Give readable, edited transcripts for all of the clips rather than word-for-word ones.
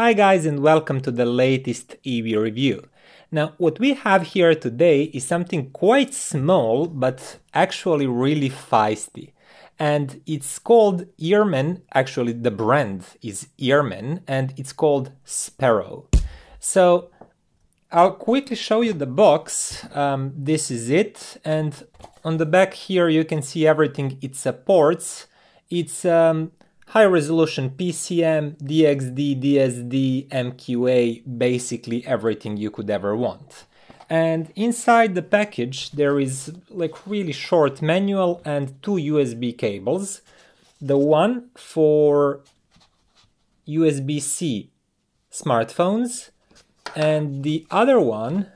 Hi guys, and welcome to the latest EV review. Now, what we have here today is something quite small, but actually really feisty. And it's called EarMen, actually the brand is EarMen, and it's called Sparrow. So, I'll quickly show you the box. This is it, and on the back here you can see everything it supports. It's high-resolution PCM, DXD, DSD, MQA, basically everything you could ever want. And inside the package there is like really short manual and two USB cables. The one for USB-C smartphones and the other one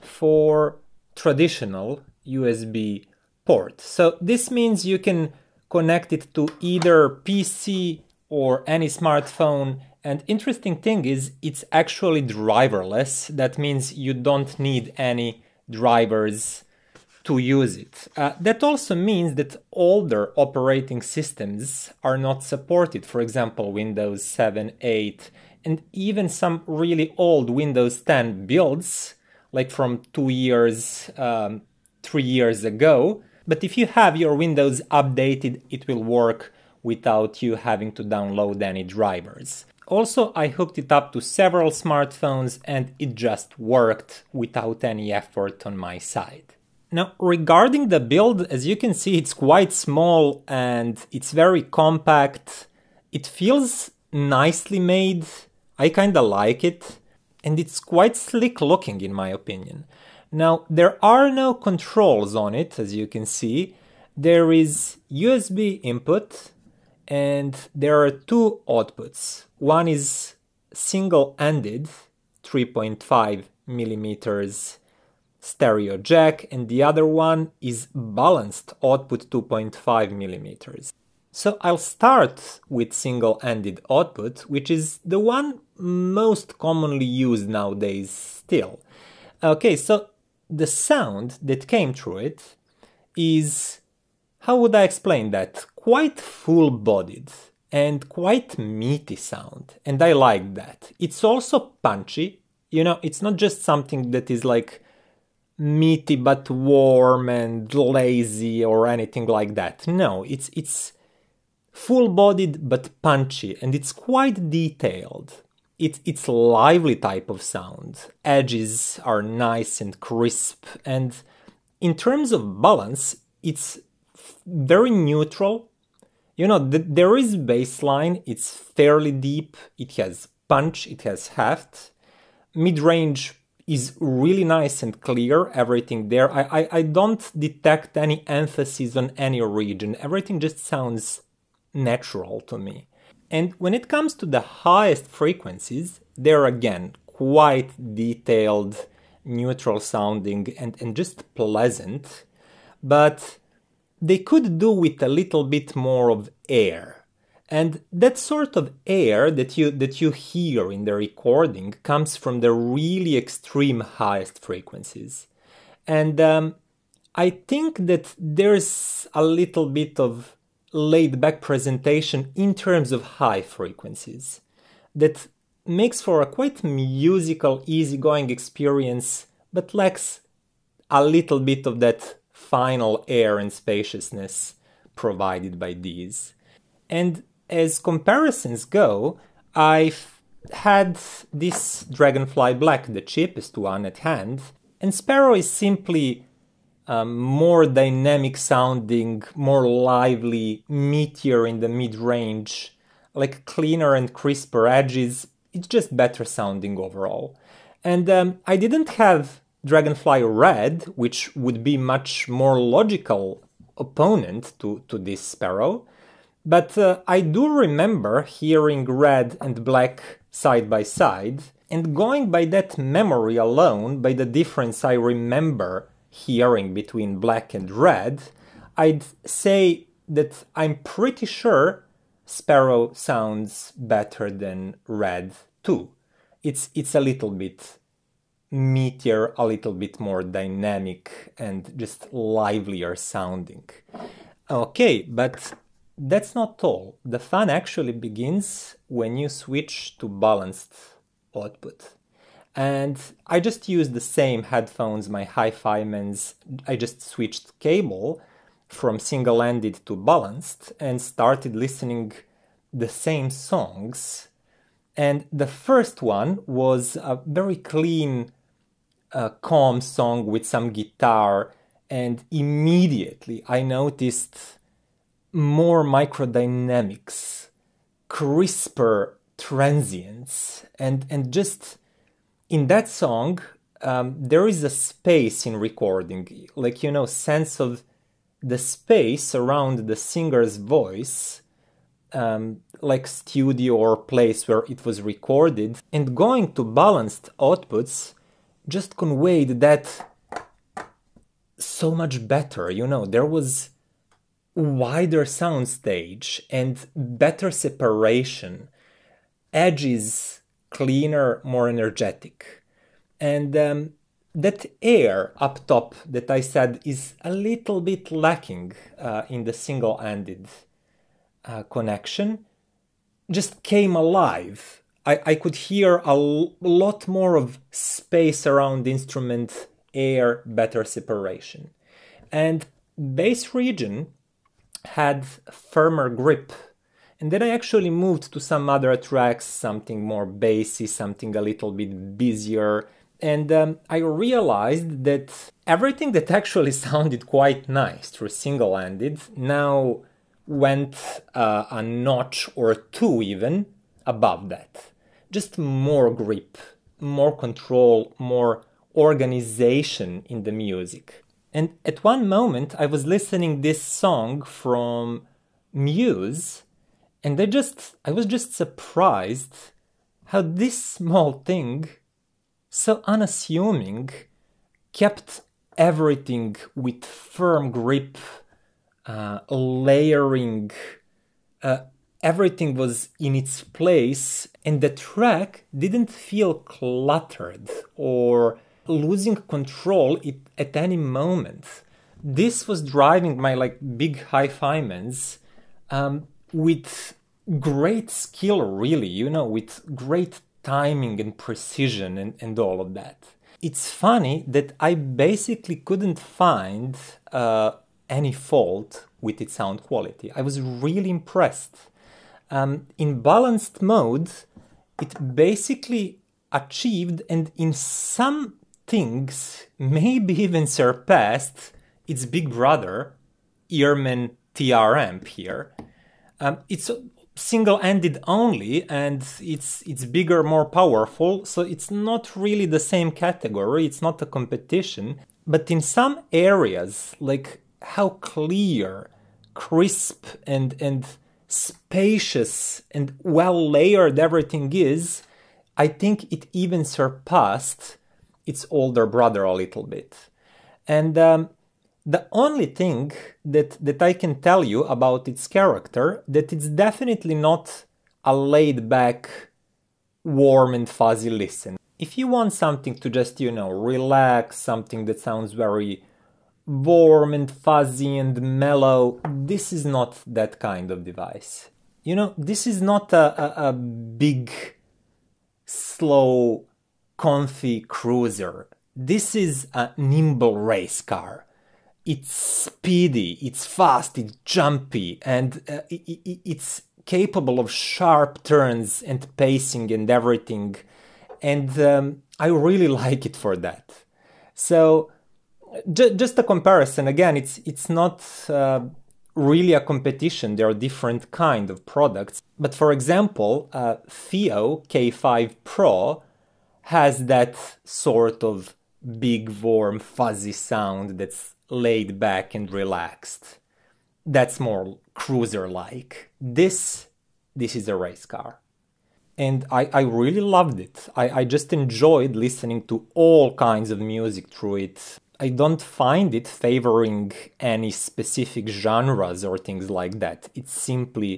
for traditional USB port. So this means you can connect it to either PC or any smartphone, and interesting thing is it's actually driverless. That means you don't need any drivers to use it. That also means that older operating systems are not supported, for example Windows 7, 8, and even some really old Windows 10 builds, like from 2 years, 3 years ago. But if you have your Windows updated, it will work without you having to download any drivers. Also, I hooked it up to several smartphones and it just worked without any effort on my side. Now, regarding the build, as you can see, it's quite small and it's very compact. It feels nicely made, I kinda like it, and it's quite slick looking in my opinion. Now, there are no controls on it, as you can see. There is USB input and there are two outputs. One is single-ended 3.5mm stereo jack, and the other one is balanced output 2.5mm. So I'll start with single-ended output, which is the one most commonly used nowadays still. Okay, so the sound that came through it is, how would I explain that? Quite full-bodied and quite meaty sound, and I like that. It's also punchy, you know, it's not just something that is like meaty but warm and lazy or anything like that. No, it's full-bodied but punchy, and it's quite detailed. It's lively type of sound. Edges are nice and crisp, and in terms of balance, it's very neutral. You know, there is bassline, it's fairly deep, it has punch, it has heft. Mid-range is really nice and clear, everything there. I don't detect any emphasis on any region, everything just sounds natural to me. And when it comes to the highest frequencies, they're again quite detailed, neutral sounding, and just pleasant, but they could do with a little bit more of air. And that sort of air that you hear in the recording comes from the really extreme highest frequencies. And I think that there's a little bit of laid-back presentation in terms of high frequencies that makes for a quite musical, easygoing experience, but lacks a little bit of that final air and spaciousness provided by these. And as comparisons go, I've had this Dragonfly Black, the cheapest one at hand, and Sparrow is simply more dynamic sounding, more lively, meatier in the mid-range, like cleaner and crisper edges. It's just better sounding overall. And I didn't have Dragonfly Red, which would be much more logical opponent to this Sparrow, but I do remember hearing Red and Black side by side, and going by that memory alone, by the difference I remember hearing between Black and Red, I'd say that I'm pretty sure Sparrow sounds better than Red too. It's a little bit meatier, a little bit more dynamic, and just livelier sounding. Okay, but That's not all. The fun actually begins when you switch to balanced output. And I just used the same headphones, my HiFiMans. I just switched cable from single-ended to balanced and started listening the same songs. And the first one was a very clean, calm song with some guitar. And immediately I noticed more microdynamics, crisper transients, and just... in that song, there is a space in recording, like, you know, sense of the space around the singer's voice, like studio or place where it was recorded. And going to balanced outputs just conveyed that so much better, you know, there was wider soundstage and better separation, edges cleaner, more energetic. And that air up top that I said is a little bit lacking in the single-ended connection just came alive. I could hear a lot more of space around instrument, air, better separation. And bass region had firmer grip. And then I actually moved to some other tracks, something more bassy, something a little bit busier. And I realized that everything that actually sounded quite nice through single-ended now went a notch or two even above that. Just more grip, more control, more organization in the music. And at one moment I was listening this song from Muse, and I was just surprised how this small thing, so unassuming, kept everything with firm grip, layering, everything was in its place, and the track didn't feel cluttered or losing control at any moment. This was driving my like big HiFiMans with great skill, really, you know, with great timing and precision and all of that. It's funny that I basically couldn't find any fault with its sound quality. I was really impressed. In balanced mode, it basically achieved and in some things maybe even surpassed its big brother, EarMen TR-Amp here. It's single-ended only, and it's bigger, more powerful, so it's not really the same category, it's not a competition. But in some areas, like how clear, crisp, and spacious and well-layered everything is, I think it even surpassed its older brother a little bit. And the only thing that I can tell you about its character, that it's definitely not a laid-back, warm and fuzzy listen. If you want something to just, you know, relax, something that sounds very warm and fuzzy and mellow, this is not that kind of device. You know, this is not a big, slow, comfy cruiser. This is a nimble race car. It's speedy, it's fast, it's jumpy, and it's capable of sharp turns and pacing and everything. And I really like it for that. So just a comparison, again, it's not really a competition. There are different kind of products. But for example, FiiO K5 Pro has that sort of big, warm, fuzzy sound that's laid back and relaxed. That's more cruiser-like. This is a race car. And I really loved it. I just enjoyed listening to all kinds of music through it. I don't find it favoring any specific genres or things like that. It's simply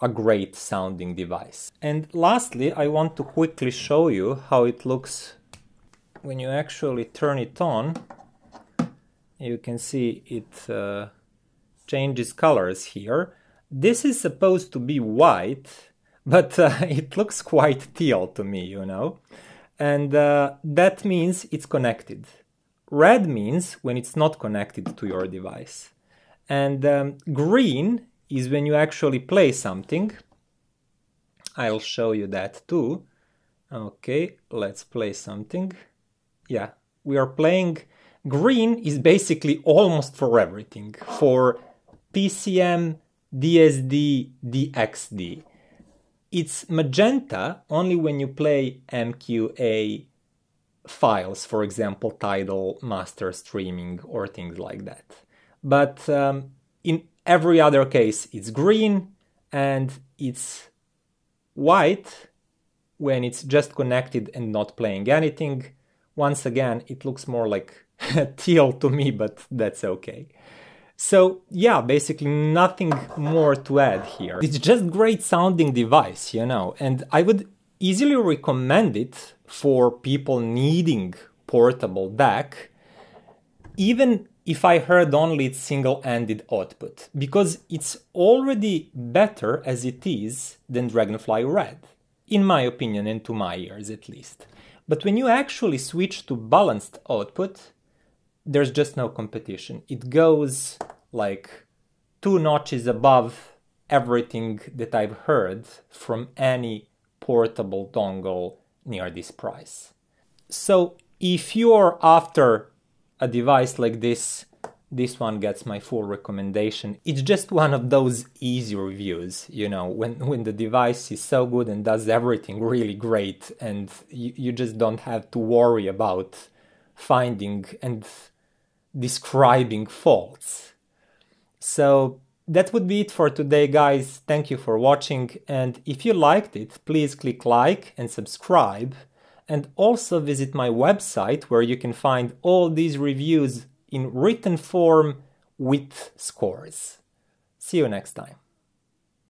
a great sounding device. And lastly, I want to quickly show you how it looks when you actually turn it on. You can see it changes colors here. This is supposed to be white, but it looks quite teal to me, you know? And that means it's connected. Red means when it's not connected to your device. And green is when you actually play something. I'll show you that too. Okay, let's play something. Yeah, we are playing. Green is basically almost for everything, for PCM, DSD, DXD. It's magenta only when you play MQA files, for example, Tidal, master streaming, or things like that. But in every other case, it's green, and it's white when it's just connected and not playing anything. Once again, it looks more like teal to me, but that's okay. So yeah, basically nothing more to add here. It's just great sounding device, you know, and I would easily recommend it for people needing portable DAC, even if I heard only its single-ended output, because it's already better as it is than Dragonfly Red, in my opinion, and to my ears at least. But when you actually switch to balanced output, there's just no competition. It goes like 2 notches above everything that I've heard from any portable dongle near this price. So if you're after a device like this, this one gets my full recommendation. It's just one of those easy reviews, you know, when the device is so good and does everything really great, and you just don't have to worry about finding and describing faults. So that would be it for today, guys. Thank you for watching, and if you liked it, please click like and subscribe, and also visit my website where you can find all these reviews in written form with scores. See you next time.